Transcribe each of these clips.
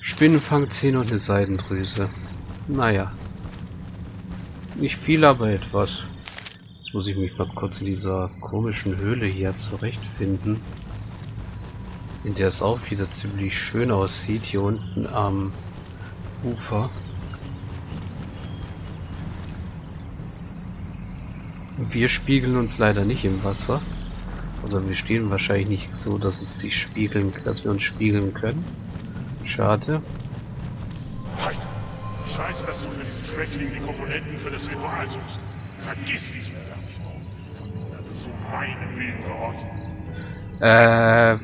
Spinnenfang 10 und eine Seidendrüse. Naja. Nicht viel, aber etwas. Jetzt muss ich mich mal kurz in dieser komischen Höhle hier zurechtfinden. In der es auch wieder ziemlich schön aussieht, hier unten am Ufer. Wir spiegeln uns leider nicht im Wasser. Also wir stehen wahrscheinlich nicht so, dass es sich spiegeln, dass wir uns spiegeln können. Schade. Halt! Ich weiß, dass du für diesen Trackling die Komponenten für das Ritual suchst. Vergiss dich wieder nicht noch. Von nun an wirst du meinem Willen gehorchen.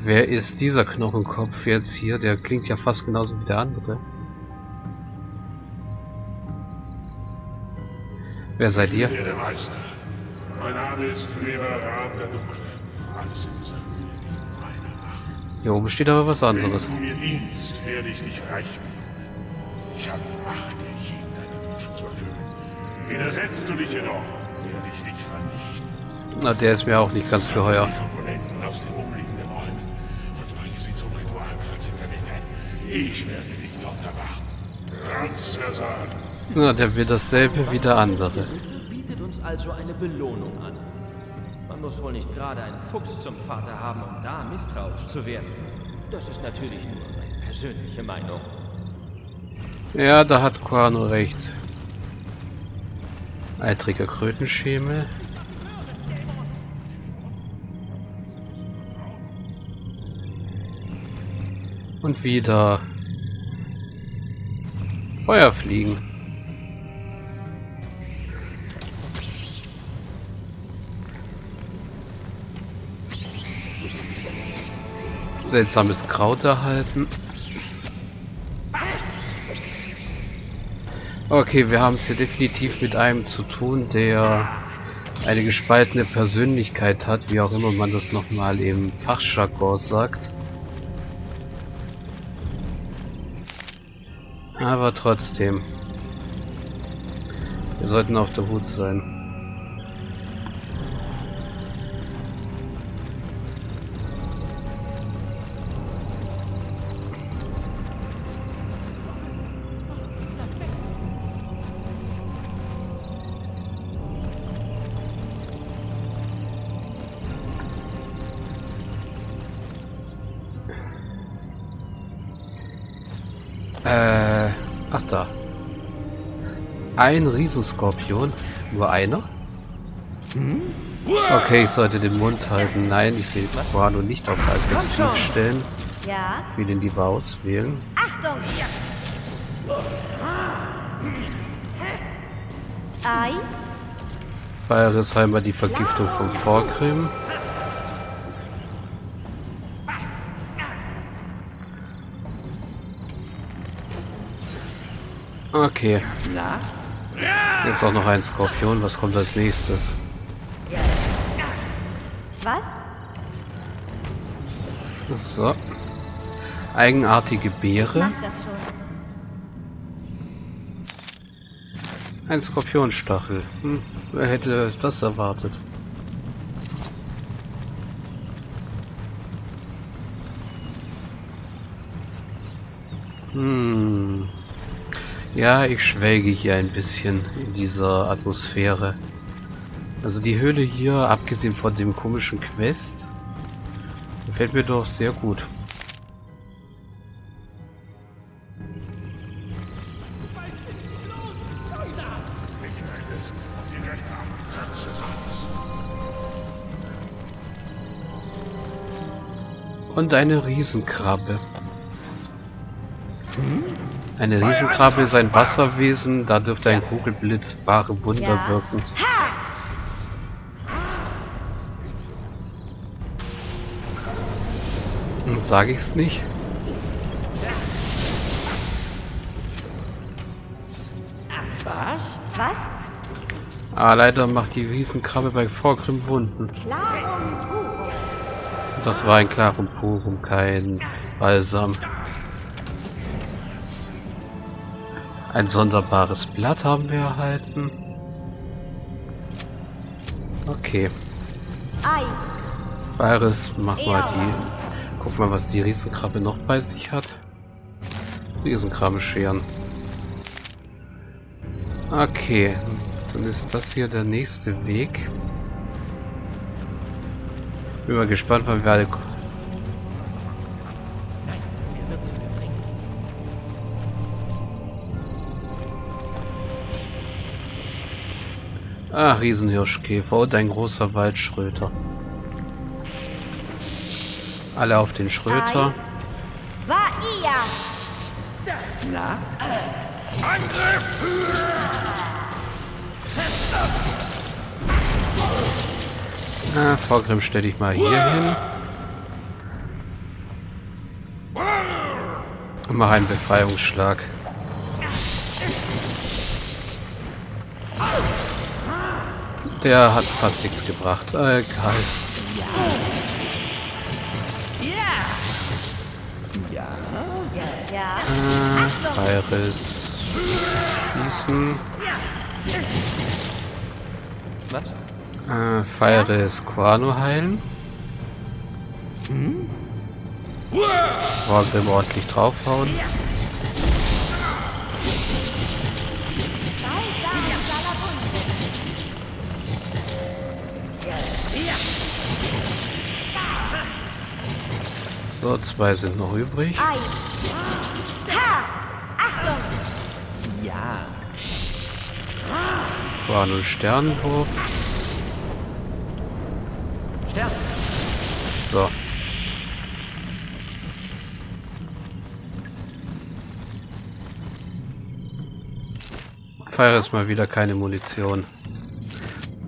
Wer ist dieser Knochenkopf jetzt hier? Der klingt ja fast genauso wie der andere. Wer seid ihr? Der Meister. Mein Name ist Vera Raduk. Alles in dieser Höhle dient meiner Macht. Hier oben steht aber was anderes. Wenn du mir dienst, werde ich dich reich belohnen. Ich habe die Macht, dir jeden deiner Wünsche zu erfüllen. Widersetzt du dich jedoch, werde ich dich vernichten. Na, der ist mir auch nicht ganz geheuer. Aus den umliegenden Räumen und bringe sie zum Ritualplatz in der Mitte. Ich werde dich dort erwarten. Transversal. Na, der will dasselbe wie der andere. Bietet uns also eine Belohnung an. Man muss wohl nicht gerade einen Fuchs zum Vater haben, um da misstrauisch zu werden. Das ist natürlich nur meine persönliche Meinung. Ja, da hat Cuano recht. Eitriger Krötenschemel. Und wieder Feuerfliegen. Seltsames Kraut erhalten. Okay, wir haben es hier definitiv mit einem zu tun, der eine gespaltene Persönlichkeit hat, wie auch immer man das nochmal im Fachjargon sagt. Aber trotzdem. Wir sollten auf der Hut sein. Ach da. Ein Riesenskorpion. Nur einer? Okay, ich sollte den Mund halten. Nein, ich will Aquano nicht auf aggressiv stellen. Ja. Ich will ihn lieber auswählen. Achtung! Ei. Beiris einmal die Vergiftung von Forgrimm. Okay. Jetzt auch noch ein Skorpion. Was kommt als nächstes? Was? So. Eigenartige Beere. Ein Skorpionstachel. Hm, wer hätte das erwartet? Hm. Ja, ich schwelge hier ein bisschen in dieser Atmosphäre. Also die Höhle hier, abgesehen von dem komischen Quest, gefällt mir doch sehr gut. Und eine Riesenkrabbe. Eine Riesenkrabbe ist ein Wasserwesen, da dürfte ein Kugelblitz wahre Wunder wirken. Sag ich's nicht? Was? Ah, leider macht die Riesenkrabbe bei Forgrimm Wunden. Das war ein Klarum Purum, kein Balsam. Ein sonderbares Blatt haben wir erhalten. Okay. Beiris, mach mal die. Guck mal, was die Riesenkrabbe noch bei sich hat. Riesenkrabbe scheren. Okay, dann ist das hier der nächste Weg. Bin mal gespannt, wann wir alle kommen. Nein, er wird's wieder bringen. Ach, Riesenhirschkäfer und ein großer Waldschröter. Alle auf den Schröter. War ihr! Na? Angriff! Na, Forgrimm, stell dich mal hier hin. Und mach einen Befreiungsschlag. Der hat fast nichts gebracht. Egal. Beiris. Schießen. Was? Beiris. Cuano heilen. Hm? Forgrimm ordentlich draufhauen. So, zwei sind noch übrig. Ja. War nur Sternenwurf. Stern. So. Feuer ist mal wieder keine Munition.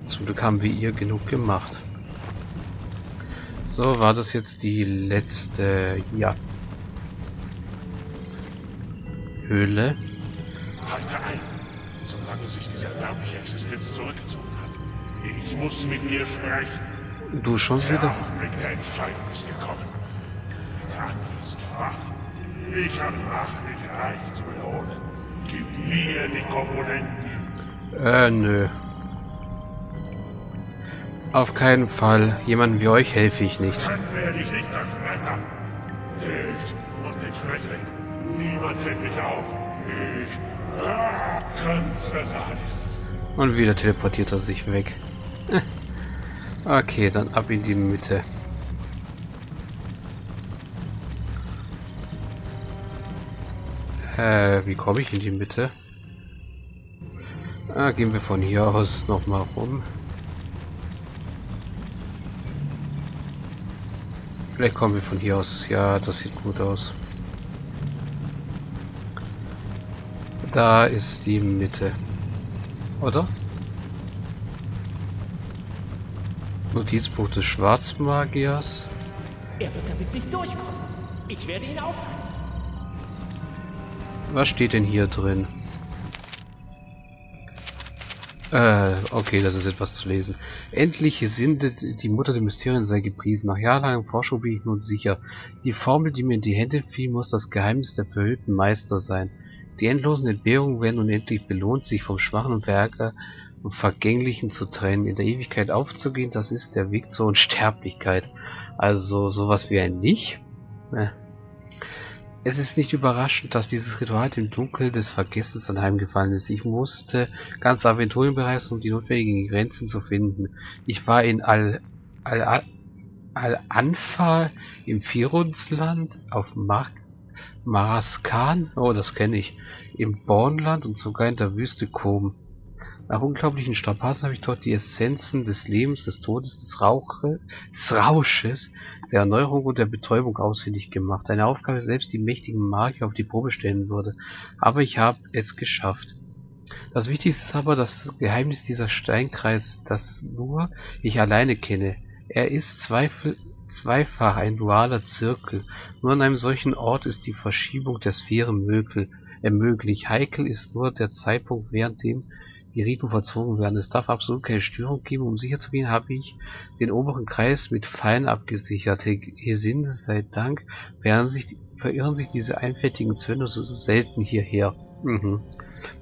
Zum Glück haben wir ihr genug gemacht. So, war das jetzt die letzte, ja, Höhle. Halte ein, solange sich diese erbärmliche Existenz zurückgezogen hat. Ich muss mit dir sprechen. Du schon wieder? Der Augenblick der Entscheidung ist gekommen. Der andere ist wach. Ich habe die Macht, dich reich zu belohnen. Gib mir die Komponenten. Nö. Auf keinen Fall. Jemandem wie euch helfe ich nicht. Dann werde ich dich zerschmettern. Dich und den Trackling. Niemand hält mich auf. Ich. Reversalis. Und wieder teleportiert er sich weg. Okay, dann ab in die Mitte. Wie komme ich in die Mitte? Ah, gehen wir von hier aus nochmal rum. Vielleicht kommen wir von hier aus. Ja, das sieht gut aus. Da ist die Mitte. Oder? Notizbuch des Schwarzmagiers. Er wird damit nicht durchkommen. Ich werde ihn aufhalten. Was steht denn hier drin? Okay, das ist etwas zu lesen. Endlich sindet die Mutter der Mysterien sei gepriesen. Nach jahrelangem Forschung bin ich nun sicher. Die Formel, die mir in die Hände fiel, muss das Geheimnis der verhüllten Meister sein. Die endlosen Entbehrungen werden unendlich belohnt, sich vom Schwachen und Werker und Vergänglichen zu trennen. In der Ewigkeit aufzugehen, das ist der Weg zur Unsterblichkeit. Also sowas wie ein Nicht. Es ist nicht überraschend, dass dieses Ritual dem Dunkel des Vergessens anheimgefallen ist. Ich musste ganz Aventurien bereisen, um die notwendigen Grenzen zu finden. Ich war in Al-Anfa, im Firunsland, auf Mar Maraskan, oh, das kenne ich, im Bornland und sogar in der Wüste Kom. Nach unglaublichen Strapazen habe ich dort die Essenzen des Lebens, des Todes, des Rausches, der Erneuerung und der Betäubung ausfindig gemacht. Eine Aufgabe, selbst die mächtigen Magier auf die Probe stellen würde. Aber ich habe es geschafft. Das Wichtigste ist aber das Geheimnis dieser Steinkreis, das nur ich alleine kenne. Er ist zweifach ein dualer Zirkel. Nur an einem solchen Ort ist die Verschiebung der Sphäre möglich. Heikel ist nur der Zeitpunkt, während dem die Riten vollzogen werden. Es darf absolut keine Störung geben. Um sicher zu gehen, habe ich den oberen Kreis mit Pfeilen abgesichert. Hier sind, sei Dank, verirren sich diese einfältigen Zöne so selten hierher.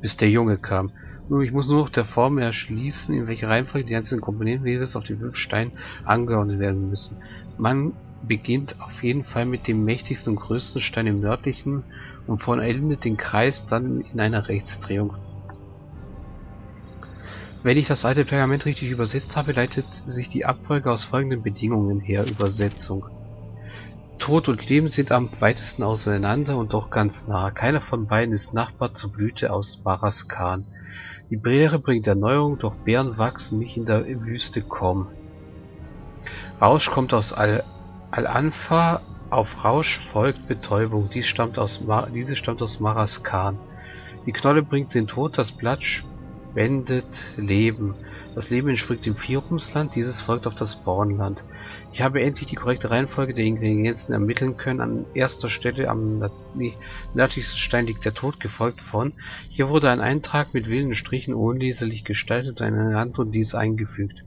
Bis der Junge kam. Nun, ich muss nur noch der Formel erschließen, in welcher Reihenfolge die einzelnen Komponenten jeweils auf den 5 Steinen angeordnet werden müssen. Man beginnt auf jeden Fall mit dem mächtigsten und größten Stein im nördlichen und vollendet den Kreis dann in einer Rechtsdrehung. Wenn ich das alte Pergament richtig übersetzt habe, leitet sich die Abfolge aus folgenden Bedingungen her. Übersetzung. Tod und Leben sind am weitesten auseinander und doch ganz nah. Keiner von beiden ist Nachbar zur Blüte aus Maraskan. Die Beere bringt Erneuerung, doch Beeren wachsen nicht in der Wüste Kom. Rausch kommt aus Al-Anfa, auf Rausch folgt Betäubung, diese stammt aus Maraskan. Die Knolle bringt den Tod, das Blatt spendet Leben. Das Leben entspringt dem Firunsland, dieses folgt auf das Bornland. Ich habe endlich die korrekte Reihenfolge der Ingredienzen ermitteln können. An erster Stelle am nördlichsten Stein liegt der Tod, gefolgt von. Hier wurde ein Eintrag mit wilden Strichen unleserlich gestaltet und eine Rand und dies eingefügt.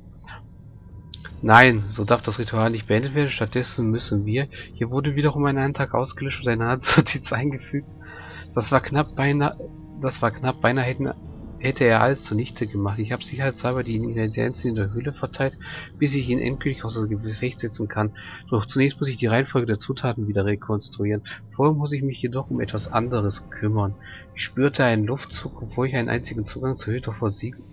Nein, so darf das Ritual nicht beendet werden, stattdessen müssen wir... Hier wurde wiederum ein Eintrag ausgelöscht und eine Handnotiz eingefügt. Das war knapp, beinahe hätte er alles zunichte gemacht. Ich habe sicherheitshalber die Ingredienzen in der Höhle verteilt, bis ich ihn endgültig aus dem Gefecht setzen kann. Doch zunächst muss ich die Reihenfolge der Zutaten wieder rekonstruieren. Vorher muss ich mich jedoch um etwas anderes kümmern. Ich spürte einen Luftzug, obwohl ich einen einzigen Zugang zur Höhle versiegelt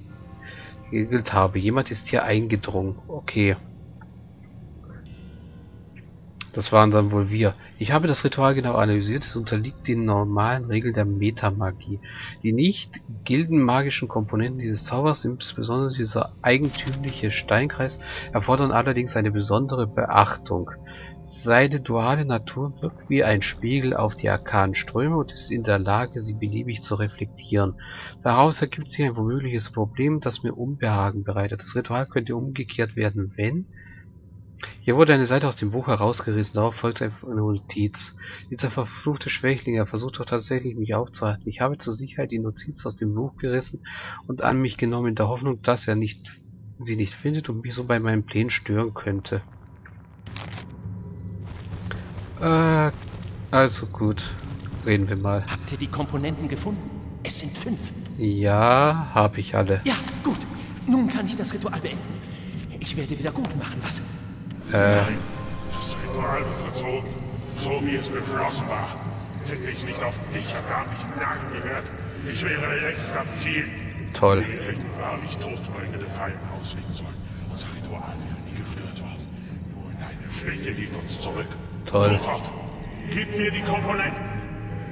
habe. Jemand ist hier eingedrungen. Okay. Das waren dann wohl wir. Ich habe das Ritual genau analysiert. Es unterliegt den normalen Regeln der Metamagie. Die nicht gildenmagischen Komponenten dieses Zaubers, insbesondere dieser eigentümliche Steinkreis, erfordern allerdings eine besondere Beachtung. Seine duale Natur wirkt wie ein Spiegel auf die arkanen Ströme und ist in der Lage, sie beliebig zu reflektieren. Daraus ergibt sich ein womögliches Problem, das mir Unbehagen bereitet. Das Ritual könnte umgekehrt werden, wenn... Hier wurde eine Seite aus dem Buch herausgerissen, darauf folgte eine Notiz. Dieser verfluchte Schwächling, er versucht doch tatsächlich, mich aufzuhalten. Ich habe zur Sicherheit die Notiz aus dem Buch gerissen und an mich genommen, in der Hoffnung, dass er sie nicht findet und mich so bei meinen Plänen stören könnte. Also gut. Reden wir mal. Habt ihr die Komponenten gefunden? Es sind 5. Ja, habe ich alle. Ja, gut. Nun kann ich das Ritual beenden. Ich werde wieder gut machen, was... Nein, das Ritual wird verzogen, so wie es beschlossen war. Hätte ich nicht auf dich und gar nicht nachgehört, ich wäre längst am Ziel. Toll. Die hätten wahrlich todbringende Fallen auslegen sollen. Unser Ritual wäre nie gestört worden. Nur deine Schwäche hielt uns zurück. Toll. Sofort, gib mir die Komponenten.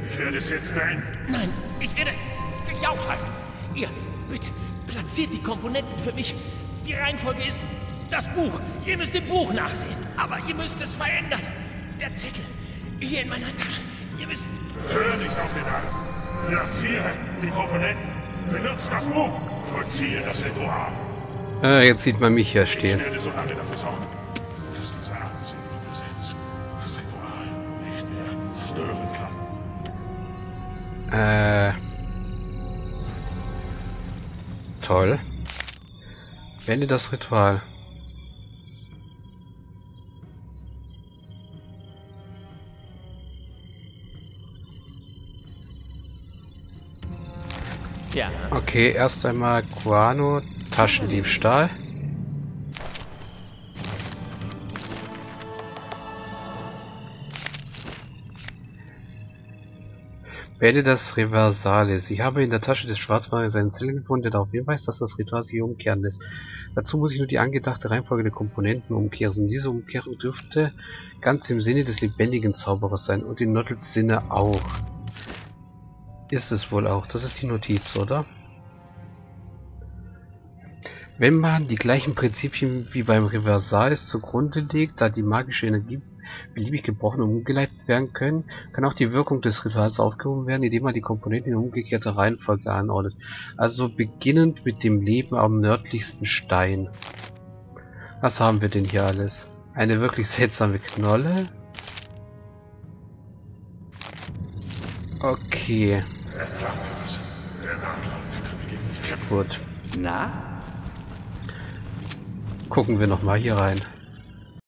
Ich werde es jetzt beenden. Nein, ich werde dich aufhalten. Ihr, bitte, platziert die Komponenten für mich. Die Reihenfolge ist... Das Buch. Ihr müsst im Buch nachsehen. Aber ihr müsst es verändern. Der Zettel. Hier in meiner Tasche. Ihr müsst... Hör nicht auf den Arm. Platziere die Komponenten. Benutzt das Buch. Vollziehe das Ritual. Jetzt sieht man mich hier stehen. Ich werde so lange dafür sorgen, dass diese Art in der Präsenz das Ritual nicht mehr stören kann. Toll. Wende das Ritual. Ja. Okay, erst einmal Cuano, Taschendiebstahl. Beende das Reversalis. Ich habe in der Tasche des Schwarzmagiers seinen Zettel gefunden, der darauf hinweist, dass das Ritual sich umkehren lässt. Dazu muss ich nur die angedachte Reihenfolge der Komponenten umkehren. Und diese Umkehrung dürfte ganz im Sinne des lebendigen Zauberers sein und in Nottels Sinne auch. Ist es wohl auch. Das ist die Notiz, oder? Wenn man die gleichen Prinzipien wie beim Reversalis zugrunde legt, da die magische Energie beliebig gebrochen und umgeleitet werden können, kann auch die Wirkung des Rituals aufgehoben werden, indem man die Komponenten in umgekehrter Reihenfolge anordnet. Also beginnend mit dem Leben am nördlichsten Stein. Was haben wir denn hier alles? Eine wirklich seltsame Knolle. Okay. Gut. Na? Gucken wir nochmal hier rein.